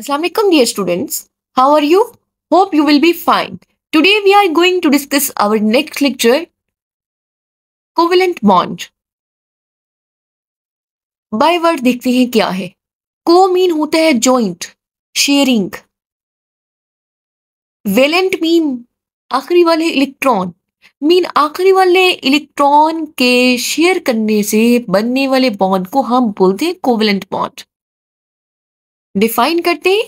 Assalamu alaikum dear students, how are you? Hope you will be fine. Today we are going to discuss our next lecture, Covalent Bond. By word देखते हैं क्या है। को mean होता है joint, sharing. Valent mean आखिरी वाले electron, mean आखिरी वाले इलेक्ट्रॉन के शेयर करने से बनने वाले बॉन्ड को हम बोलते हैं कोवेलेंट बॉन्ड। डिफाइन करते हैं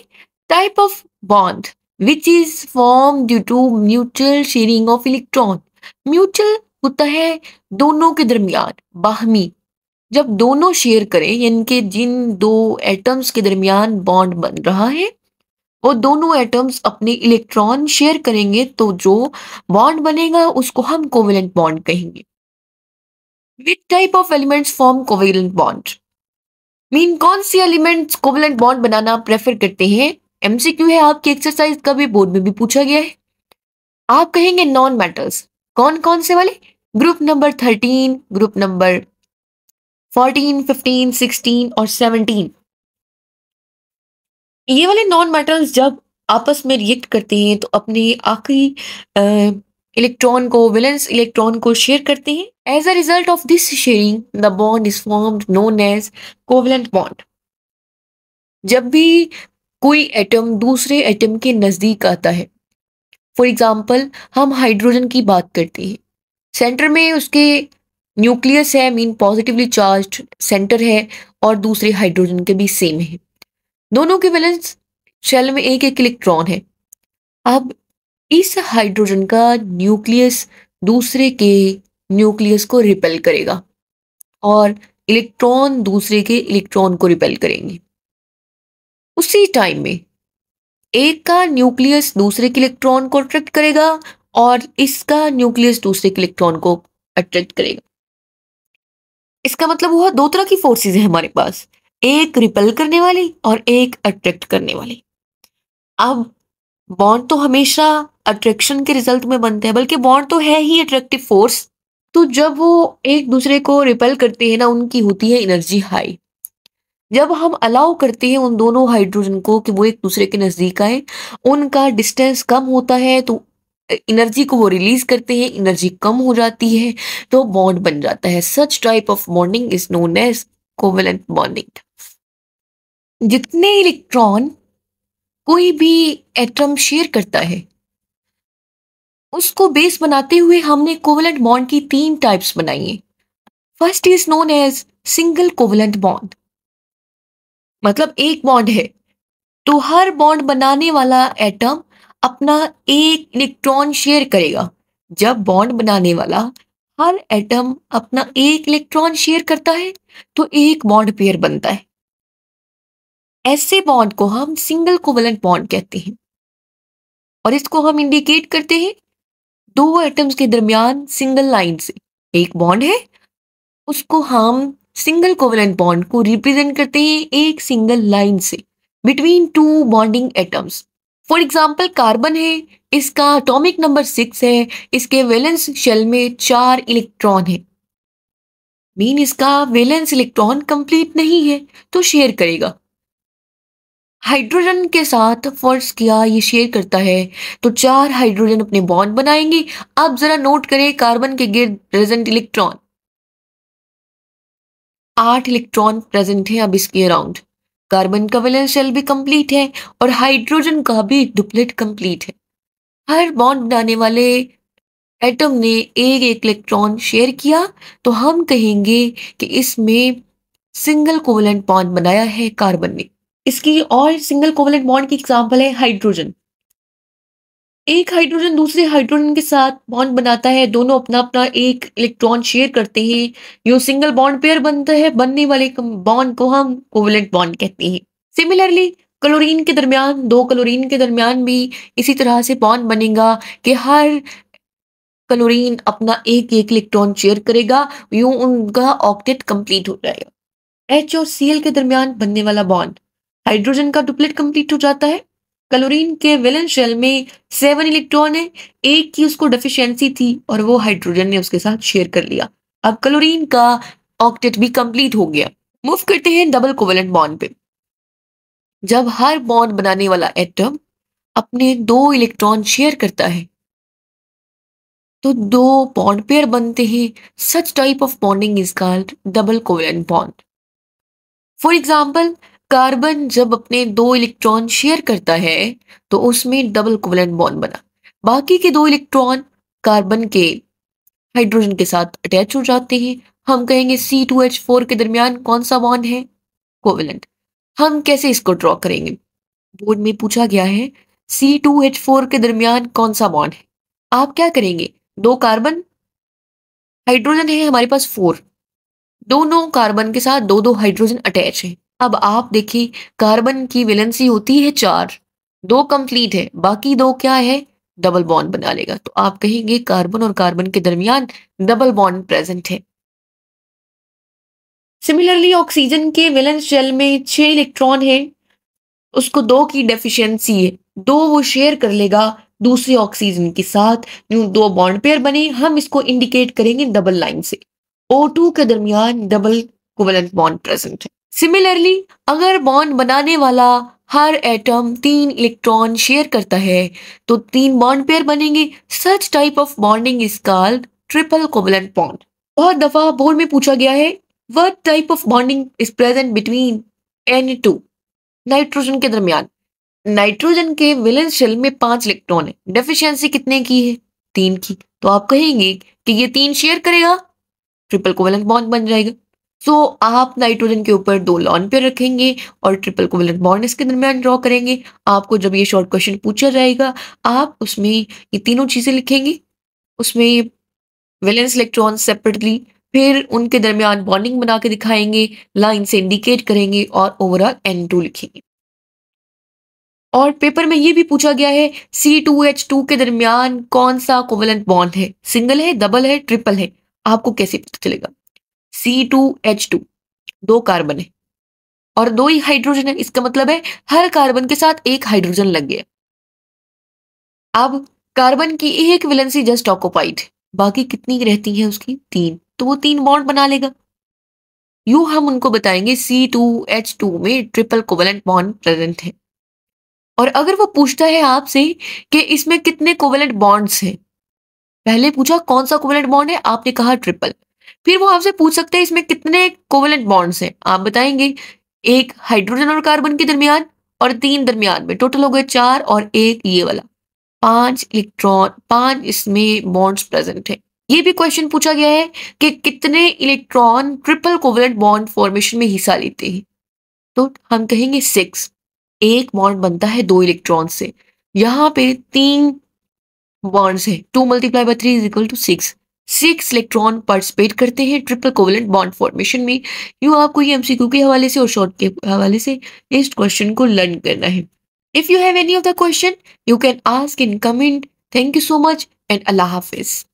type of bond which is form due to mutual sharing of electron. Mutual होता है दोनों के दरमियान बाहमी, जब दोनों शेयर करें यानी कि जिन दो एटम्स के दरमियान बॉन्ड बन रहा है और दोनों एटम्स अपने इलेक्ट्रॉन शेयर करेंगे तो जो बॉन्ड बनेगा उसको हम कोवेलेंट बॉन्ड कहेंगे। Which type of elements form covalent bond, mean कौन से एलिमेंट्स कोवेलेंट बॉन्ड बनाना प्रेफर करते हैं। एमसीक्यू है आपकी, एक्सरसाइज का भी, बोर्ड में भी पूछा गया है। आप कहेंगे नॉन मेटल्स। कौन कौन से वाले? ग्रुप नंबर 13, ग्रुप नंबर 14, 15, 16 और 17, ये वाले नॉन मेटल्स जब आपस में रिएक्ट करते हैं तो अपने आखिरी इलेक्ट्रॉन को, वैलेंस इलेक्ट्रॉन को शेयर करते हैं। As a result of this sharing the bond is formed known as covalent bond. जब भी कोई एटम दूसरे एटम के नजदीक आता है, फॉर एग्जाम्पल हम हाइड्रोजन की बात करते हैं, सेंटर में उसके न्यूक्लियस है, मीन पॉजिटिवली चार्ज्ड सेंटर है और दूसरे हाइड्रोजन के भी सेम है, दोनों के वैलेंस शेल में एक एक इलेक्ट्रॉन है। अब इस हाइड्रोजन का न्यूक्लियस दूसरे के न्यूक्लियस को रिपेल करेगा और इलेक्ट्रॉन दूसरे के इलेक्ट्रॉन को रिपेल करेंगे। उसी टाइम में एक का न्यूक्लियस दूसरे के इलेक्ट्रॉन को अट्रैक्ट करेगा और इसका न्यूक्लियस दूसरे के इलेक्ट्रॉन को अट्रैक्ट करेगा। इसका मतलब हुआ दो तरह की फोर्सेस हैं हमारे पास, एक रिपेल करने वाली और एक अट्रैक्ट करने वाली। अब बॉन्ड तो हमेशा अट्रैक्शन के रिजल्ट में बनते हैं, बल्कि बॉन्ड तो है ही अट्रैक्टिव फोर्स। तो जब वो एक दूसरे को रिपेल करते हैं ना, उनकी होती है एनर्जी हाई। जब हम अलाउ करते हैं उन दोनों हाइड्रोजन को कि वो एक दूसरे के नजदीक आए, उनका डिस्टेंस कम होता है तो एनर्जी को वो रिलीज करते हैं, एनर्जी कम हो जाती है तो बॉन्ड बन जाता है। Such type of bonding is known as covalent bonding. जितने इलेक्ट्रॉन कोई भी एटम शेयर करता है उसको बेस बनाते हुए हमने कोवेलेंट बॉन्ड की तीन टाइप्स बनाई है। First is known as single covalent bond, मतलब एक बॉन्ड है तो हर बॉन्ड बनाने वाला एटम अपना एक इलेक्ट्रॉन शेयर करेगा। जब बॉन्ड बनाने वाला हर एटम अपना एक इलेक्ट्रॉन शेयर करता है तो एक बॉन्ड पेयर बनता है। ऐसे बॉन्ड को हम सिंगल कोवेलेंट बॉन्ड कहते हैं और इसको हम इंडिकेट करते हैं दो एटम्स के दरमियान सिंगल लाइन से। एक बॉन्ड है उसको हम सिंगल कोवेलेंट बॉन्ड को रिप्रेजेंट करते हैं एक सिंगल लाइन से between two bonding atoms. For example carbon है, इसका एटॉमिक नंबर 6 है, इसके वैलेंस शेल में 4 इलेक्ट्रॉन है, मीन इसका वैलेंस इलेक्ट्रॉन कंप्लीट नहीं है तो शेयर करेगा। हाइड्रोजन के साथ फर्ज किया ये शेयर करता है तो 4 हाइड्रोजन अपने बॉन्ड बनाएंगे। अब जरा नोट करें कार्बन के गिर्द प्रेजेंट इलेक्ट्रॉन 8 इलेक्ट्रॉन प्रेजेंट है अब इसके अराउंड। कार्बन का वैलेंस शेल भी कंप्लीट है और हाइड्रोजन का भी डुप्लेट कंप्लीट है। हर बॉन्ड बनाने वाले एटम ने एक एक इलेक्ट्रॉन शेयर किया तो हम कहेंगे कि इसमें सिंगल कोवेलेंट बॉन्ड बनाया है कार्बन ने। इसकी और सिंगल कोवेलेंट बॉन्ड की एग्जांपल है हाइड्रोजन। एक हाइड्रोजन दूसरे हाइड्रोजन के साथ बॉन्ड बनाता है, दोनों अपना अपना एक इलेक्ट्रॉन शेयर करते हैं, यो सिंगल बॉन्ड पेयर बनता है। बनने वाले बॉन्ड को हम कोवेलेंट बॉन्ड कहते हैं। सिमिलरली क्लोरीन के दरमियान, दो क्लोरीन के दरमियान भी इसी तरह से बॉन्ड बनेगा कि हर क्लोरीन अपना एक एक इलेक्ट्रॉन शेयर करेगा, यूं उनका ऑक्टेट कंप्लीट हो जाएगा। एच और सी एल के दरमियान बनने वाला बॉन्ड, हाइड्रोजन का डुप्लेट कंप्लीट हो जाता है। क्लोरीन के वैलेंस शेल में 7 इलेक्ट्रॉन है, एक की उसको डेफिशिएंसी थी और वो हाइड्रोजन ने उसके साथ शेयर कर लिया। अब क्लोरीन का ऑक्टेट भी कंप्लीट हो गया। मूव करते हैं डबल कोवेलेंट बॉन्ड पे। जब हर बॉन्ड बनाने वाला एटम अपने दो इलेक्ट्रॉन शेयर करता है तो दो बॉन्ड पेयर बनते हैं। Such type of bonding is called double covalent bond. For example, carbon जब अपने दो इलेक्ट्रॉन शेयर करता है तो उसमें डबल कोवेलेंट बॉन्ड बना। बाकी के दो इलेक्ट्रॉन कार्बन के हाइड्रोजन के साथ अटैच हो जाते हैं। हम कहेंगे C2H4 के दरमियान कौन सा बॉन्ड है? कोवेलेंट। हम कैसे इसको ड्रॉ करेंगे? बोर्ड में पूछा गया है C2H4 के दरमियान कौन सा बॉन्ड है। आप क्या करेंगे? दो कार्बन, हाइड्रोजन है हमारे पास 4, दोनों कार्बन के साथ दो दो हाइड्रोजन अटैच है। अब आप देखिए, कार्बन की वैलेंसी होती है 4, 2 कंप्लीट है, बाकी 2 क्या है? डबल बॉन्ड बना लेगा। तो आप कहेंगे कार्बन और कार्बन के दरमियान डबल बॉन्ड प्रेजेंट है। सिमिलरली ऑक्सीजन के वैलेंस शेल में 6 इलेक्ट्रॉन है, उसको 2 की डेफिशिएंसी है, 2 वो शेयर कर लेगा दूसरे ऑक्सीजन के साथ। जो दो बॉन्ड पेयर बने, हम इसको इंडिकेट करेंगे डबल लाइन से। O2 के दरमियान डबल कोवेलेंट बॉन्ड प्रेजेंट है। सिमिलरली अगर बॉन्ड बनाने वाला हर एटम 3 इलेक्ट्रॉन शेयर करता है तो 3 बॉन्ड पेयर बनेंगे। Such type of bonding is called triple covalent bond. बहुत दफा बोर्ड में पूछा गया है what type of bonding is present between N2 nitrogen के दरमियान। नाइट्रोजन के वैलेंस शेल में 5 इलेक्ट्रॉन है, डेफिशिएंसी कितने की है? 3 की। तो आप कहेंगे कि ये 3 शेयर करेगा, ट्रिपल कोवेलेंट बॉन्ड बन जाएगा। सो आप नाइट्रोजन के ऊपर 2 लॉन पेयर रखेंगे और ट्रिपल कोवेलेंट बॉन्ड इसके दरमियान ड्रॉ करेंगे। आपको जब ये शॉर्ट क्वेश्चन पूछा जाएगा, आप उसमें ये तीनों चीजें लिखेंगे, उसमें वैलेंस इलेक्ट्रॉन सेपरेटली, फिर उनके दरमियान बॉन्डिंग बना के दिखाएंगे, लाइन से इंडिकेट करेंगे और ओवरऑल N2 लिखेंगे। और पेपर में ये भी पूछा गया है C2H2 के दरमियान कौन सा कोवेलेंट बॉन्ड है? सिंगल है, डबल है, ट्रिपल है? आपको कैसे पता चलेगा? C2H2 2 कार्बन है और 2 ही हाइड्रोजन है, इसका मतलब है हर कार्बन के साथ 1 हाइड्रोजन लग गया। अब कार्बन की 1 वैलेंसी जस्ट ऑक्यूपाइड, बाकी कितनी रहती है उसकी? 3, तो वो 3 बॉन्ड बना लेगा। यूं हम उनको बताएंगे C2H2 में ट्रिपल कोवेलेंट बॉन्ड प्रेजेंट है। और अगर वो पूछता है आपसे कि इसमें कितने कोवेलेंट बॉन्ड्स हैं, पहले पूछा कौन सा कोवेलेंट बॉन्ड है, आपने कहा ट्रिपल, फिर वो आपसे पूछ सकता है इसमें कितने कोवेलेंट बॉन्ड्स हैं, आप बताएंगे 1 हाइड्रोजन और कार्बन के दरमियान और 3 दरमियान में, टोटल हो गए 4 और 1 ये वाला, 5 इलेक्ट्रॉन, 5 इसमें बॉन्ड्स प्रेजेंट है। ये भी क्वेश्चन पूछा गया है कि कितने electron triple covalent bond formation में हिस्सा लेते हैं, तो हम कहेंगे 6, 1 बॉन्ड बनता है 2 इलेक्ट्रॉन से। यहाँ पे 3 बॉन्ड्स हैं, 2 × 3 = 6, 6 इलेक्ट्रॉन पार्टिसिपेट करते हैं ट्रिपल कोवेलेंट बॉन्ड फॉर्मेशन में। यूं आपको ये MCQ के हवाले से और शॉर्ट के हवाले से इस क्वेश्चन को लर्न करना है। If you have any of the question you can ask in comment. Thank you so much and अल्लाह हाफिज।